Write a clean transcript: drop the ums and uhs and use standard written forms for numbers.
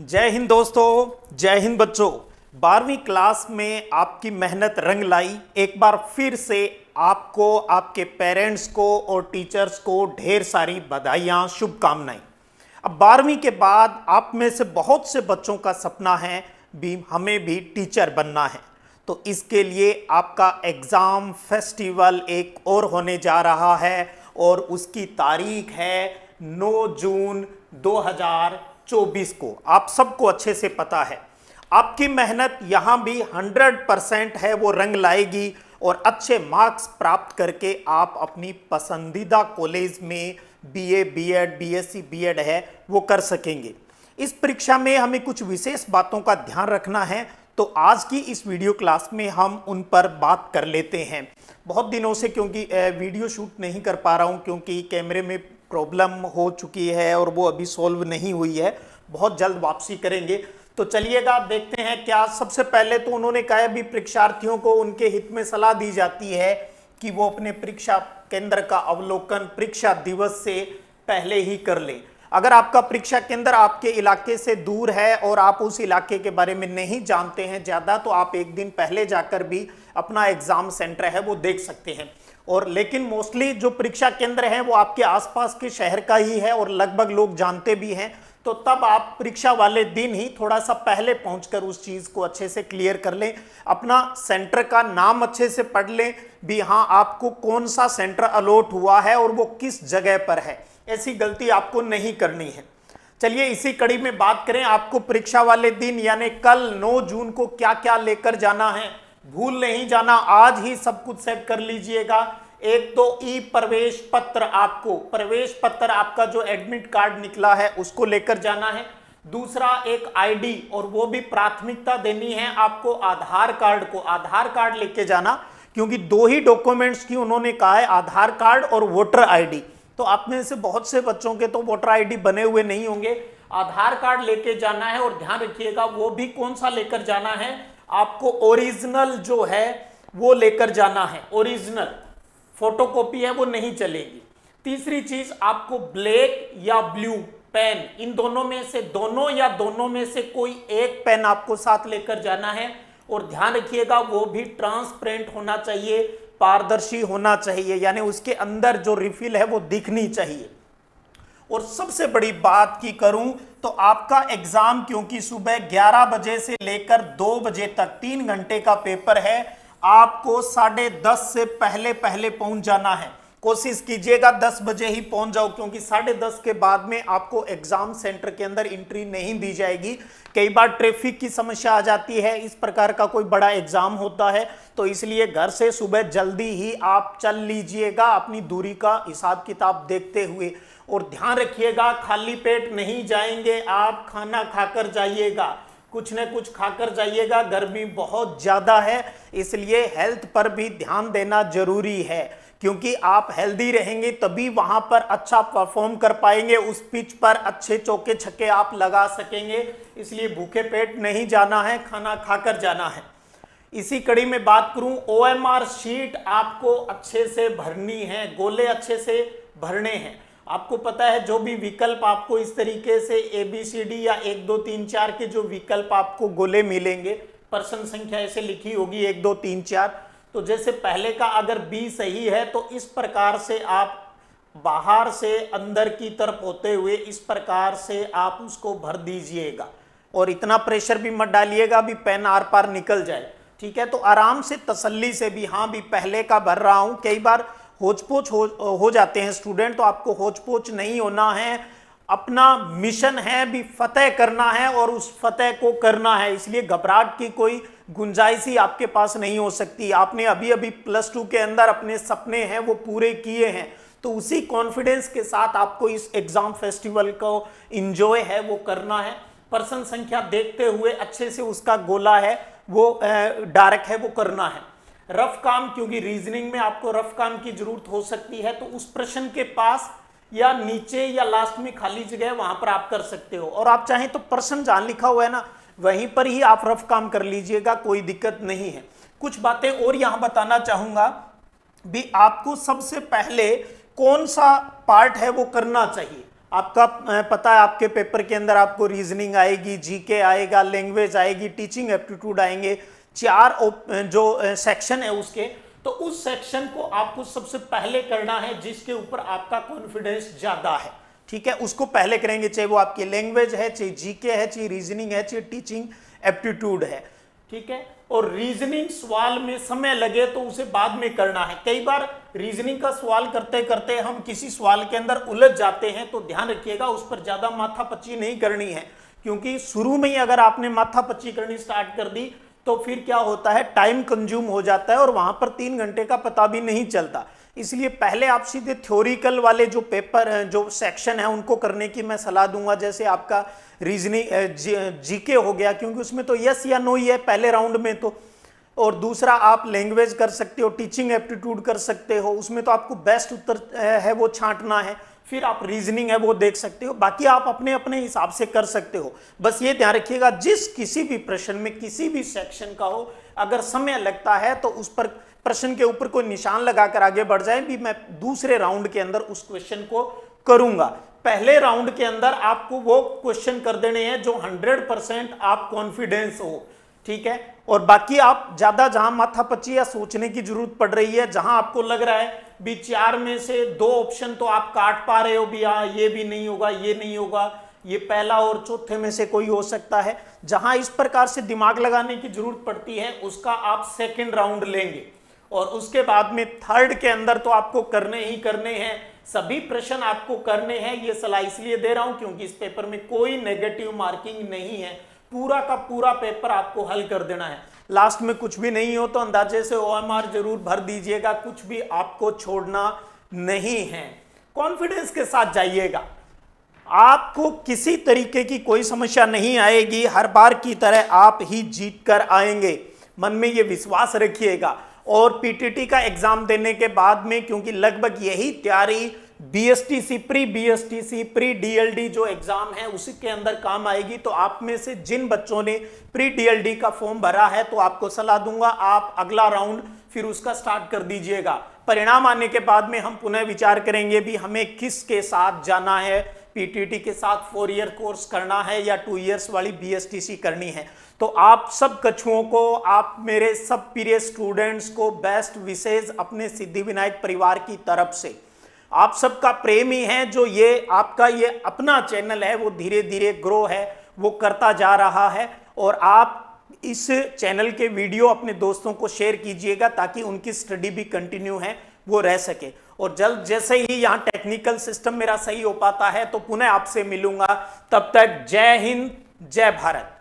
जय हिंद दोस्तों, जय हिंद बच्चों। 12वीं क्लास में आपकी मेहनत रंग लाई। एक बार फिर से आपको, आपके पेरेंट्स को और टीचर्स को ढेर सारी बधाइयाँ, शुभकामनाएं। अब 12वीं के बाद आप में से बहुत से बच्चों का सपना है भी हमें भी टीचर बनना है, तो इसके लिए आपका एग्ज़ाम फेस्टिवल एक और होने जा रहा है और उसकी तारीख है 9 जून 2024 को। आप सबको अच्छे से पता है आपकी मेहनत यहाँ भी 100% है, वो रंग लाएगी और अच्छे मार्क्स प्राप्त करके आप अपनी पसंदीदा कॉलेज में बीए, बीएड, बीएससी, बीएड है वो कर सकेंगे। इस परीक्षा में हमें कुछ विशेष बातों का ध्यान रखना है, तो आज की इस वीडियो क्लास में हम उन पर बात कर लेते हैं। बहुत दिनों से क्योंकि वीडियो शूट नहीं कर पा रहा हूँ, क्योंकि कैमरे में प्रॉब्लम हो चुकी है और वो अभी सॉल्व नहीं हुई है, बहुत जल्द वापसी करेंगे। तो चलिएगा देखते हैं क्या। सबसे पहले तो उन्होंने कहा भी परीक्षार्थियों को उनके हित में सलाह दी जाती है कि वो अपने परीक्षा केंद्र का अवलोकन परीक्षा दिवस से पहले ही कर लें। अगर आपका परीक्षा केंद्र आपके इलाके से दूर है और आप उस इलाके के बारे में नहीं जानते हैं ज़्यादा, तो आप एक दिन पहले जाकर भी अपना एग्ज़ाम सेंटर है वो देख सकते हैं। और लेकिन मोस्टली जो परीक्षा केंद्र हैं वो आपके आसपास के शहर का ही है और लगभग लोग जानते भी हैं, तो तब आप परीक्षा वाले दिन ही थोड़ा सा पहले पहुंचकर उस चीज़ को अच्छे से क्लियर कर लें। अपना सेंटर का नाम अच्छे से पढ़ लें भी, हाँ आपको कौन सा सेंटर अलॉट हुआ है और वो किस जगह पर है। ऐसी गलती आपको नहीं करनी है। चलिए इसी कड़ी में बात करें, आपको परीक्षा वाले दिन यानी कल 9 जून को क्या क्या लेकर जाना है, भूल नहीं जाना। आज ही सब कुछ सेट कर लीजिएगा। एक तो ई प्रवेश पत्र, आपको प्रवेश पत्र आपका जो एडमिट कार्ड निकला है उसको लेकर जाना है। दूसरा एक आईडी, और वो भी प्राथमिकता देनी है आपको आधार कार्ड को। आधार कार्ड लेके जाना, क्योंकि दो ही डॉक्यूमेंट्स की उन्होंने कहा है, आधार कार्ड और वोटर आईडी। तो आप में से बहुत से बच्चों के तो वोटर आईडी बने हुए नहीं होंगे, आधार कार्ड लेके जाना है। और ध्यान रखिएगा वो भी कौन सा लेकर जाना है, आपको ओरिजिनल जो है वो लेकर जाना है। ओरिजिनल फोटोकॉपी है वो नहीं चलेगी। तीसरी चीज आपको ब्लैक या ब्लू पेन, इन दोनों में से दोनों या दोनों में से कोई एक पेन आपको साथ लेकर जाना है। और ध्यान रखिएगा वो भी ट्रांसपेरेंट होना चाहिए, पारदर्शी होना चाहिए, यानी उसके अंदर जो रिफिल है वो दिखनी चाहिए। और सबसे बड़ी बात की करूं तो आपका एग्ज़ाम क्योंकि सुबह 11 बजे से लेकर 2 बजे तक 3 घंटे का पेपर है, आपको 10:30 से पहले पहले पहुंच जाना है। कोशिश कीजिएगा 10 बजे ही पहुंच जाओ, क्योंकि 10:30 के बाद में आपको एग्ज़ाम सेंटर के अंदर एंट्री नहीं दी जाएगी। कई बार ट्रैफिक की समस्या आ जाती है, इस प्रकार का कोई बड़ा एग्ज़ाम होता है, तो इसलिए घर से सुबह जल्दी ही आप चल लीजिएगा अपनी दूरी का हिसाब किताब देखते हुए। और ध्यान रखिएगा खाली पेट नहीं जाएंगे आप, खाना खाकर जाइएगा, कुछ न कुछ खाकर जाइएगा। गर्मी बहुत ज़्यादा है, इसलिए हेल्थ पर भी ध्यान देना ज़रूरी है, क्योंकि आप हेल्दी रहेंगे तभी वहाँ पर अच्छा परफॉर्म कर पाएंगे, उस पिच पर अच्छे चौके छक्के आप लगा सकेंगे। इसलिए भूखे पेट नहीं जाना है, खाना खाकर जाना है। इसी कड़ी में बात करूँ, OMR शीट आपको अच्छे से भरनी है, गोले अच्छे से भरने हैं। आपको पता है जो भी विकल्प आपको इस तरीके से ABCD या 1 2 3 4 के जो विकल्प आपको गोले मिलेंगे, पर्सन संख्या ऐसे लिखी होगी 1 2 3 4, तो जैसे पहले का अगर B सही है तो इस प्रकार से आप बाहर से अंदर की तरफ होते हुए इस प्रकार से आप उसको भर दीजिएगा। और इतना प्रेशर भी मत डालिएगा भी पेन आर पार निकल जाए, ठीक है। तो आराम से तसल्ली से भी, हाँ भी पहले का भर रहा हूँ। कई बार होचपोच हो जाते हैं स्टूडेंट, तो आपको होचपोच नहीं होना है। अपना मिशन है भी फतेह करना है और उस फतेह को करना है, इसलिए घबराहट की कोई गुंजाइश ही आपके पास नहीं हो सकती। आपने अभी अभी प्लस 2 के अंदर अपने सपने हैं वो पूरे किए हैं, तो उसी कॉन्फिडेंस के साथ आपको इस एग्ज़ाम फेस्टिवल को एंजॉय है वो करना है। पर्सन संख्या देखते हुए अच्छे से उसका गोला है वो डायरेक्ट है वो करना है। रफ काम, क्योंकि रीजनिंग में आपको रफ काम की ज़रूरत हो सकती है, तो उस प्रश्न के पास या नीचे या लास्ट में खाली जगह वहाँ पर आप कर सकते हो। और आप चाहें तो प्रश्न जहाँ लिखा हुआ है ना वहीं पर ही आप रफ काम कर लीजिएगा, कोई दिक्कत नहीं है। कुछ बातें और यहाँ बताना चाहूँगा भी, आपको सबसे पहले कौन सा पार्ट है वो करना चाहिए। आपका पता है आपके पेपर के अंदर आपको रीजनिंग आएगी, जीके आएगा, लैंग्वेज आएगी, टीचिंग एप्टीट्यूड आएंगे, चार जो सेक्शन है उसके, तो उस सेक्शन को आपको सबसे पहले करना है जिसके ऊपर आपका कॉन्फिडेंस ज़्यादा है, ठीक है, उसको पहले करेंगे, चाहे वो आपकी लैंग्वेज है, चाहे जीके है, चाहे रीजनिंग है, चाहे टीचिंग एप्टीट्यूड है, ठीक है। और रीजनिंग सवाल में समय लगे तो उसे बाद में करना है। कई बार रीजनिंग का सवाल करते करते हम किसी सवाल के अंदर उलझ जाते हैं, तो ध्यान रखिएगा उस पर ज़्यादा माथापच्ची नहीं करनी है, क्योंकि शुरू में ही अगर आपने माथापच्ची करनी स्टार्ट कर दी तो फिर क्या होता है, टाइम कंज्यूम हो जाता है और वहाँ पर 3 घंटे का पता भी नहीं चलता। इसलिए पहले आप सीधे थ्योरिकल वाले जो पेपर हैं, जो सेक्शन है, उनको करने की मैं सलाह दूंगा। जैसे आपका रीजनिंग जीके हो गया, क्योंकि उसमें तो यस या नो ही है पहले राउंड में तो, और दूसरा आप लैंग्वेज कर सकते हो, टीचिंग एप्टीट्यूड कर सकते हो, उसमें तो आपको बेस्ट उत्तर है वो छांटना है, फिर आप रीजनिंग है वो देख सकते हो, बाकी आप अपने अपने हिसाब से कर सकते हो। बस ये ध्यान रखिएगा जिस किसी भी प्रश्न में किसी भी सेक्शन का हो, अगर समय लगता है तो उस पर प्रश्न के ऊपर कोई निशान लगाकर आगे बढ़ जाए भी, मैं दूसरे राउंड के अंदर उस क्वेश्चन को करूंगा। पहले राउंड के अंदर आपको वो क्वेश्चन कर देने हैं जो 100% आप कॉन्फिडेंस हो, ठीक है। और बाकी आप ज़्यादा जहाँ माथापच्ची या सोचने की जरूरत पड़ रही है, जहाँ आपको लग रहा है भी 4 में से 2 ऑप्शन तो आप काट पा रहे हो भी, हाँ ये भी नहीं होगा, ये नहीं होगा, ये पहला और चौथे में से कोई हो सकता है, जहाँ इस प्रकार से दिमाग लगाने की जरूरत पड़ती है उसका आप सेकेंड राउंड लेंगे। और उसके बाद में थर्ड के अंदर तो आपको करने ही करने हैं, सभी प्रश्न आपको करने हैं। ये सलाह इसलिए दे रहा हूँ क्योंकि इस पेपर में कोई नेगेटिव मार्किंग नहीं है, पूरा का पूरा पेपर आपको हल कर देना है। लास्ट में कुछ भी नहीं हो तो अंदाजे से OMR जरूर भर दीजिएगा, कुछ भी आपको छोड़ना नहीं है। कॉन्फिडेंस के साथ जाइएगा, आपको किसी तरीके की कोई समस्या नहीं आएगी, हर बार की तरह आप ही जीत कर आएंगे, मन में ये विश्वास रखिएगा। और PTT का एग्जाम देने के बाद में, क्योंकि लगभग यही तैयारी BSTC प्री DLD जो एग्ज़ाम है उसी के अंदर काम आएगी, तो आप में से जिन बच्चों ने प्री DLD का फॉर्म भरा है तो आपको सलाह दूंगा आप अगला राउंड फिर उसका स्टार्ट कर दीजिएगा। परिणाम आने के बाद में हम पुनः विचार करेंगे भी हमें किस के साथ जाना है, PTT के साथ 4 ईयर कोर्स करना है या 2 इयर्स वाली BSTC करनी है। तो आप सब कछुओं को, आप मेरे सब प्रिय स्टूडेंट्स को बेस्ट विशेष अपने सिद्धि विनायक परिवार की तरफ से। आप सबका प्रेम ही है जो ये आपका ये अपना चैनल है वो धीरे धीरे ग्रो है, वो करता जा रहा है। और आप इस चैनल के वीडियो अपने दोस्तों को शेयर कीजिएगा ताकि उनकी स्टडी भी कंटिन्यू है वो रह सके। और जल्द जैसे ही यहाँ टेक्निकल सिस्टम मेरा सही हो पाता है तो पुनः आपसे मिलूंगा। तब तक जय हिंद, जय भारत।